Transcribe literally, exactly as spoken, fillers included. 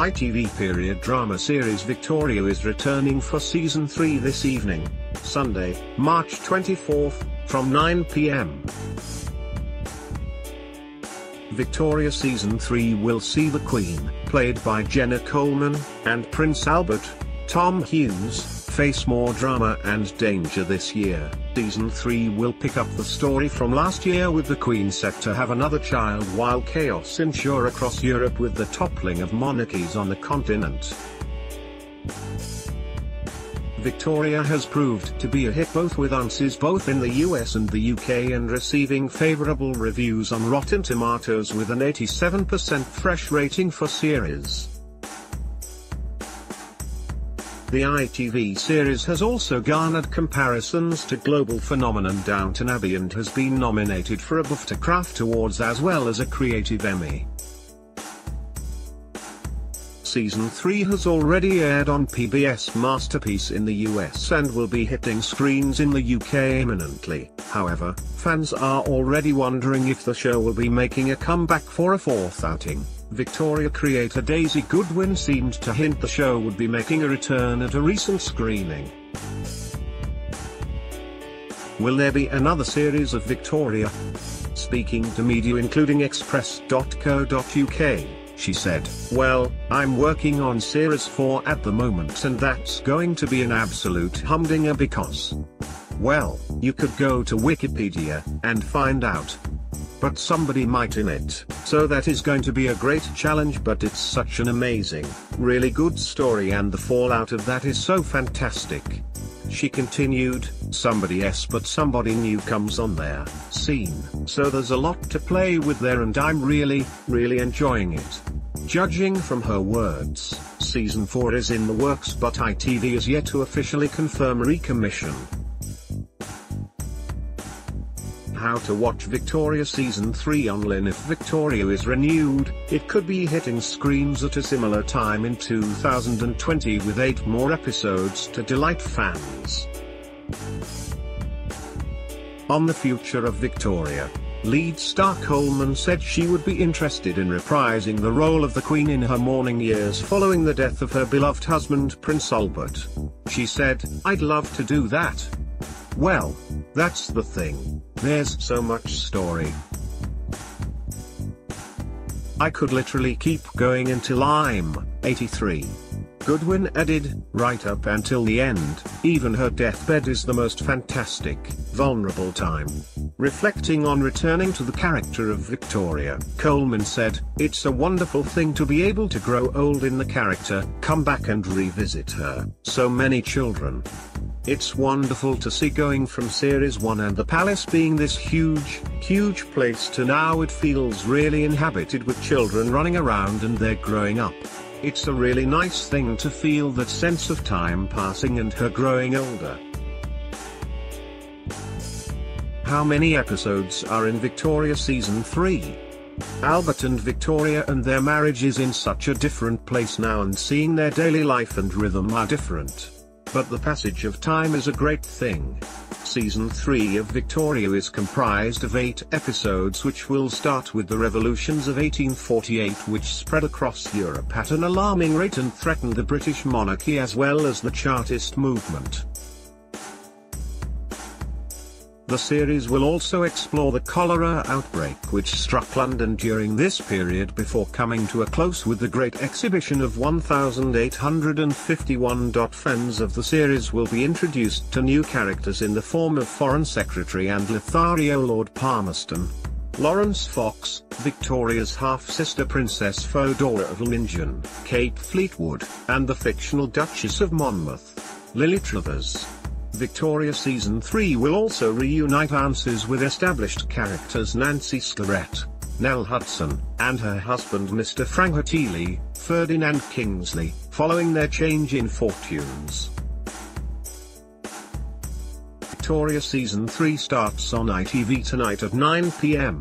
I T V period drama series Victoria is returning for season three this evening, Sunday, March twenty-fourth, from nine p m Victoria season three will see the Queen, played by Jenna Coleman, and Prince Albert, Tom Hughes, face more drama and danger this year. Season three will pick up the story from last year with the Queen set to have another child while chaos ensues across Europe with the toppling of monarchies on the continent. Victoria has proved to be a hit both with audiences both in the U S and the U K and receiving favourable reviews on Rotten Tomatoes with an eighty-seven percent fresh rating for series. The I T V series has also garnered comparisons to global phenomenon Downton Abbey and has been nominated for a BAFTA Craft Awards as well as a Creative Emmy. Season three has already aired on P B S Masterpiece in the U S and will be hitting screens in the U K imminently. However, fans are already wondering if the show will be making a comeback for a fourth outing. Victoria creator Daisy Goodwin seemed to hint the show would be making a return at a recent screening. Will there be another series of Victoria? Speaking to media including express dot co dot U K, she said, "Well, I'm working on series four at the moment and that's going to be an absolute humdinger because, well, you could go to Wikipedia and find out. But somebody might in it, so that is going to be a great challenge, but it's such an amazing, really good story and the fallout of that is so fantastic." She continued, "Somebody else but somebody new comes on their scene, so there's a lot to play with there and I'm really, really enjoying it." Judging from her words, season four is in the works but I T V is yet to officially confirm recommission. How to watch Victoria season three online. If Victoria is renewed, it could be hitting screens at a similar time in two thousand twenty with eight more episodes to delight fans. On the future of Victoria, lead star Coleman said she would be interested in reprising the role of the Queen in her morning years following the death of her beloved husband Prince Albert. She said, "I'd love to do that. Well, that's the thing, there's so much story. I could literally keep going until I'm eighty-three. Goodwin added, "Right up until the end, even her deathbed is the most fantastic, vulnerable time." Reflecting on returning to the character of Victoria, Coleman said, "It's a wonderful thing to be able to grow old in the character, come back and revisit her, so many children. It's wonderful to see going from series one and the palace being this huge, huge place to now it feels really inhabited with children running around and they're growing up. It's a really nice thing to feel that sense of time passing and her growing older." How many episodes are in Victoria season three? Albert and Victoria and their marriage is in such a different place now and seeing their daily life and rhythm are different. But the passage of time is a great thing. Season three of Victoria is comprised of eight episodes which will start with the revolutions of eighteen forty-eight which spread across Europe at an alarming rate and threatened the British monarchy as well as the Chartist movement. The series will also explore the cholera outbreak which struck London during this period before coming to a close with the Great Exhibition of one thousand eight hundred fifty-one. Fans of the series will be introduced to new characters in the form of Foreign Secretary and Lothario Lord Palmerston. Lawrence Fox, Victoria's half-sister Princess Fodora of Lingen, Kate Fleetwood, and the fictional Duchess of Monmouth, Lily Travers. Victoria season three will also reunite audiences with established characters Nancy Skerrett, Nell Hudson, and her husband Mister Frank Hatley, Ferdinand Kingsley, following their change in fortunes. Victoria season three starts on I T V tonight at nine p m